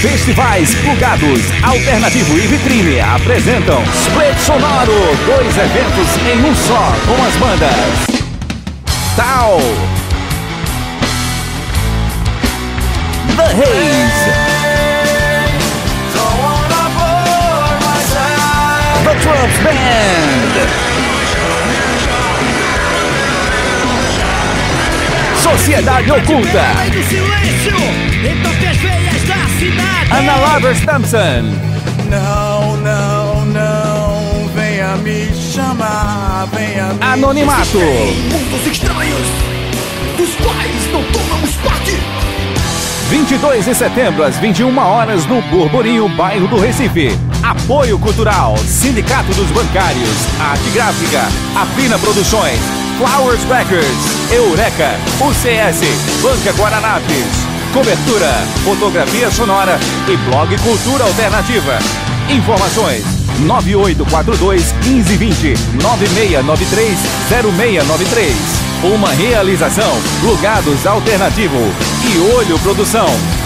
Festivais Plugados, Alternativo e Vitrine apresentam Split Sonoro, 2 eventos em um só, com as bandas Tau The Haze The Trump Band, Sociedade Oculta, Ana Lovers Thompson. Não, não, não, venha me chamar, venha me Anonimato. Mundos estranhos, dos quais não tomamos parte. 22 de setembro, às 21 horas, no Burburinho, bairro do Recife. Apoio Cultural, Sindicato dos Bancários, Arte Gráfica, Afina Produções, Flowers Packers, Eureka, UCS, Banca Guaranapes. Cobertura, fotografia sonora e blog Cultura Alternativa. Informações 9842-1520, 9693-0693. Uma realização Plugados Alternativo e Olho Produção.